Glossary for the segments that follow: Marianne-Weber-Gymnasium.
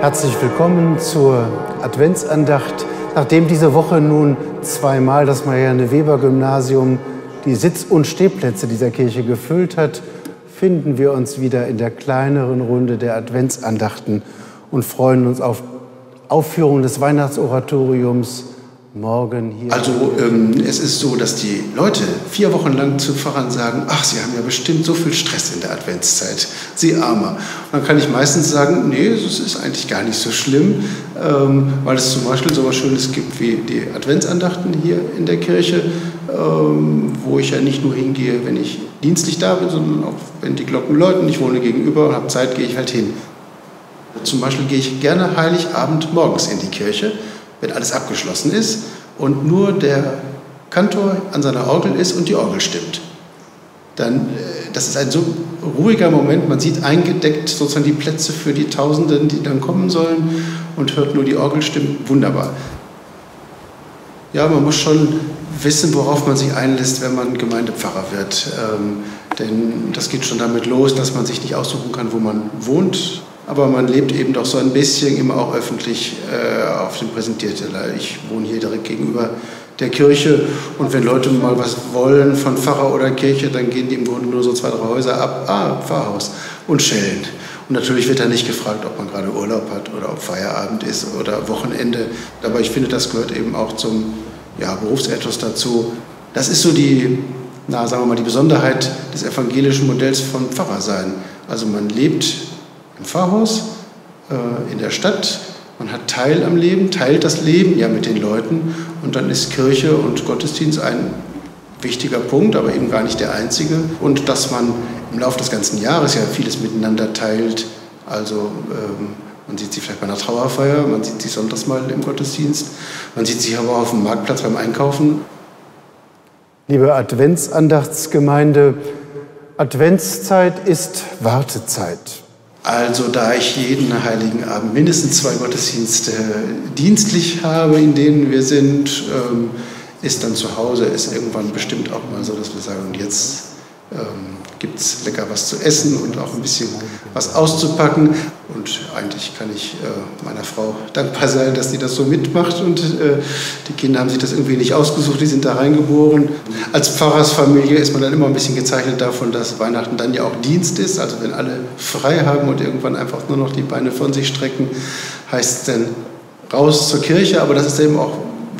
Herzlich willkommen zur Adventsandacht. Nachdem diese Woche nun zweimal das Marianne-Weber-Gymnasium die Sitz- und Stehplätze dieser Kirche gefüllt hat, finden wir uns wieder in der kleineren Runde der Adventsandachten und freuen uns auf Aufführung des Weihnachtsoratoriums morgen hier. Also es ist so, dass die Leute 4 Wochen lang zu Pfarrern sagen, ach, sie haben ja bestimmt so viel Stress in der Adventszeit, sie Armer. Und dann kann ich meistens sagen, nee, es ist eigentlich gar nicht so schlimm, weil es zum Beispiel so was Schönes gibt wie die Adventsandachten hier in der Kirche, wo ich ja nicht nur hingehe, wenn ich dienstlich da bin, sondern auch wenn die Glocken läuten, ich wohne gegenüber und habe Zeit, gehe ich halt hin. Zum Beispiel gehe ich gerne Heiligabend morgens in die Kirche, wenn alles abgeschlossen ist und nur der Kantor an seiner Orgel ist und die Orgel stimmt. Dann, das ist ein so ruhiger Moment, man sieht eingedeckt sozusagen die Plätze für die Tausenden, die dann kommen sollen und hört nur die Orgel stimmen, wunderbar. Ja, man muss schon wissen, worauf man sich einlässt, wenn man Gemeindepfarrer wird. Denn das geht schon damit los, dass man sich nicht aussuchen kann, wo man wohnt. Aber man lebt eben doch so ein bisschen immer auch öffentlich auf dem Präsentierteller. Ich wohne hier direkt gegenüber der Kirche und wenn Leute mal was wollen von Pfarrer oder Kirche, dann gehen die im Grunde nur so 2, 3 Häuser ab, Pfarrhaus und schellen. Und natürlich wird da nicht gefragt, ob man gerade Urlaub hat oder ob Feierabend ist oder Wochenende. Aber ich finde, das gehört eben auch zum Berufsethos dazu. Das ist so die, sagen wir mal, die Besonderheit des evangelischen Modells von Pfarrersein. Also man lebt im Pfarrhaus, in der Stadt. Man hat Teil am Leben, teilt das Leben ja mit den Leuten und dann ist Kirche und Gottesdienst ein wichtiger Punkt, aber eben gar nicht der einzige. Und dass man im Laufe des ganzen Jahres ja vieles miteinander teilt, also man sieht sie vielleicht bei einer Trauerfeier, man sieht sie sonntags mal im Gottesdienst, man sieht sie aber auch auf dem Marktplatz beim Einkaufen. Liebe Adventsandachtgemeinde, Adventszeit ist Wartezeit. Also da ich jeden heiligen Abend mindestens 2 Gottesdienste dienstlich habe, in denen wir sind, ist dann zu Hause, ist irgendwann bestimmt auch mal so, dass wir sagen, jetzt gibt es lecker was zu essen und auch ein bisschen was auszupacken. Und eigentlich kann ich meiner Frau dankbar sein, dass sie das so mitmacht. Und die Kinder haben sich das irgendwie nicht ausgesucht, die sind da reingeboren. Als Pfarrersfamilie ist man dann immer ein bisschen gezeichnet davon, dass Weihnachten dann ja auch Dienst ist. Also wenn alle frei haben und irgendwann einfach nur noch die Beine von sich strecken, heißt es dann raus zur Kirche. Aber das ist eben auch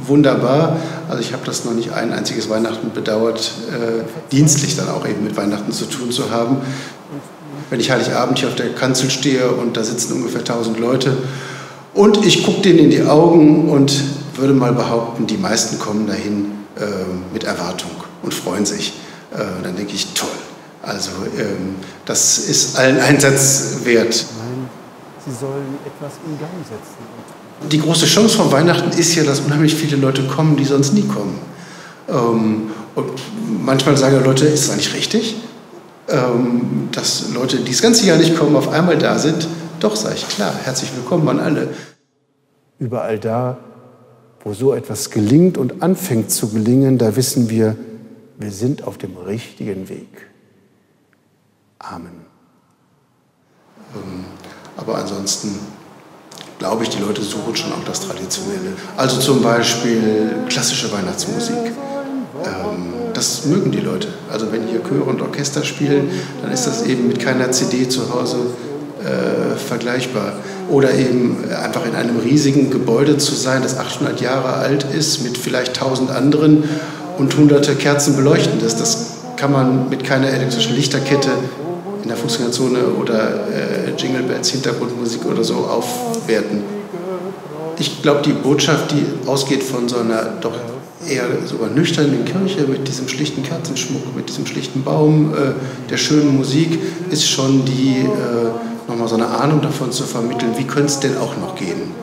wunderbar. Also ich habe das noch nicht ein einziges Weihnachten bedauert, dienstlich dann auch eben mit Weihnachten zu tun zu haben. Wenn ich Heiligabend hier auf der Kanzel stehe und da sitzen ungefähr 1000 Leute und ich gucke denen in die Augen und würde mal behaupten, die meisten kommen dahin mit Erwartung und freuen sich. Dann denke ich, toll. Also das ist allen Einsatz wert. Nein, Sie sollen etwas in Gang setzen. Die große Chance von Weihnachten ist ja, dass unheimlich viele Leute kommen, die sonst nie kommen. Und manchmal sagen ja Leute, ist das eigentlich richtig? Dass Leute, die das ganze Jahr nicht kommen, auf einmal da sind. Doch, sage ich, klar, herzlich willkommen an alle. Überall da, wo so etwas gelingt und anfängt zu gelingen, da wissen wir sind auf dem richtigen Weg. Amen. Aber ansonsten glaube ich, die Leute suchen schon auch das Traditionelle. Also zum Beispiel klassische Weihnachtsmusik. Das mögen die Leute. Also wenn hier Chöre und Orchester spielen, dann ist das eben mit keiner CD zu Hause vergleichbar. Oder eben einfach in einem riesigen Gebäude zu sein, das 800 Jahre alt ist, mit vielleicht 1000 anderen und hunderte Kerzen beleuchten. Das kann man mit keiner elektrischen Lichterkette in der Fußgängerzone oder Jingle Bells, Hintergrundmusik oder so aufwerten. Ich glaube, die Botschaft, die ausgeht von so einer doch eher sogar nüchternen Kirche mit diesem schlichten Kerzenschmuck, mit diesem schlichten Baum, der schönen Musik, ist schon die, nochmal so eine Ahnung davon zu vermitteln, wie könnte es denn auch noch gehen.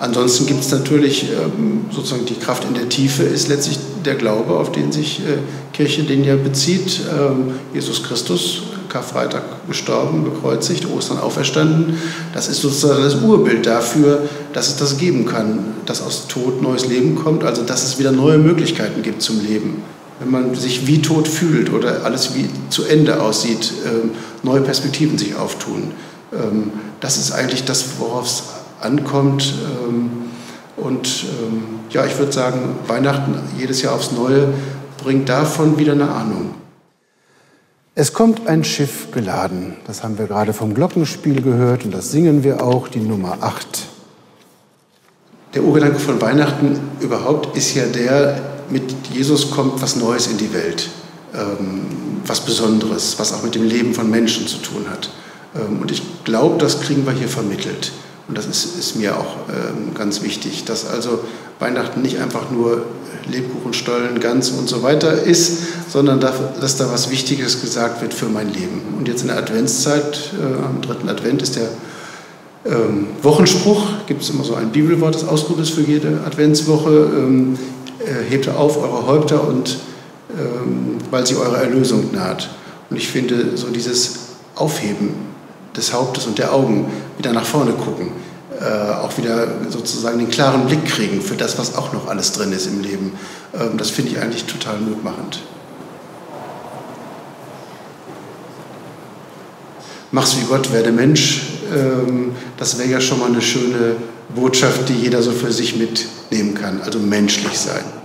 Ansonsten gibt es natürlich sozusagen die Kraft in der Tiefe, ist letztlich der Glaube, auf den sich Kirche den ja bezieht. Jesus Christus, Karfreitag gestorben, gekreuzigt, Ostern auferstanden. Das ist sozusagen das Urbild dafür, dass es das geben kann, dass aus Tod neues Leben kommt, also dass es wieder neue Möglichkeiten gibt zum Leben. Wenn man sich wie tot fühlt oder alles wie zu Ende aussieht, neue Perspektiven sich auftun. Das ist eigentlich das, worauf es ankommt. Und ja, ich würde sagen, Weihnachten jedes Jahr aufs Neue bringt davon wieder eine Ahnung. Es kommt ein Schiff geladen. Das haben wir gerade vom Glockenspiel gehört und das singen wir auch, die Nummer 8. Der Urgedanke von Weihnachten überhaupt ist ja der, mit Jesus kommt was Neues in die Welt, was Besonderes, was auch mit dem Leben von Menschen zu tun hat. Und ich glaube, das kriegen wir hier vermittelt. Und das ist mir auch ganz wichtig, dass also Weihnachten nicht einfach nur Lebkuchen, Stollen, Gans und so weiter ist, sondern dass da was Wichtiges gesagt wird für mein Leben. Und jetzt in der Adventszeit, am dritten Advent ist der Wochenspruch, gibt es immer so ein Bibelwort, das Ausruf ist für jede Adventswoche, hebt auf eure Häupter, und weil sie eurer Erlösung naht. Und ich finde, so dieses Aufheben des Hauptes und der Augen, wieder nach vorne gucken, auch wieder sozusagen den klaren Blick kriegen für das, was auch noch alles drin ist im Leben. Das finde ich eigentlich total mutmachend. Mach's wie Gott, werde Mensch, das wäre ja schon mal eine schöne Botschaft, die jeder so für sich mitnehmen kann, also menschlich sein.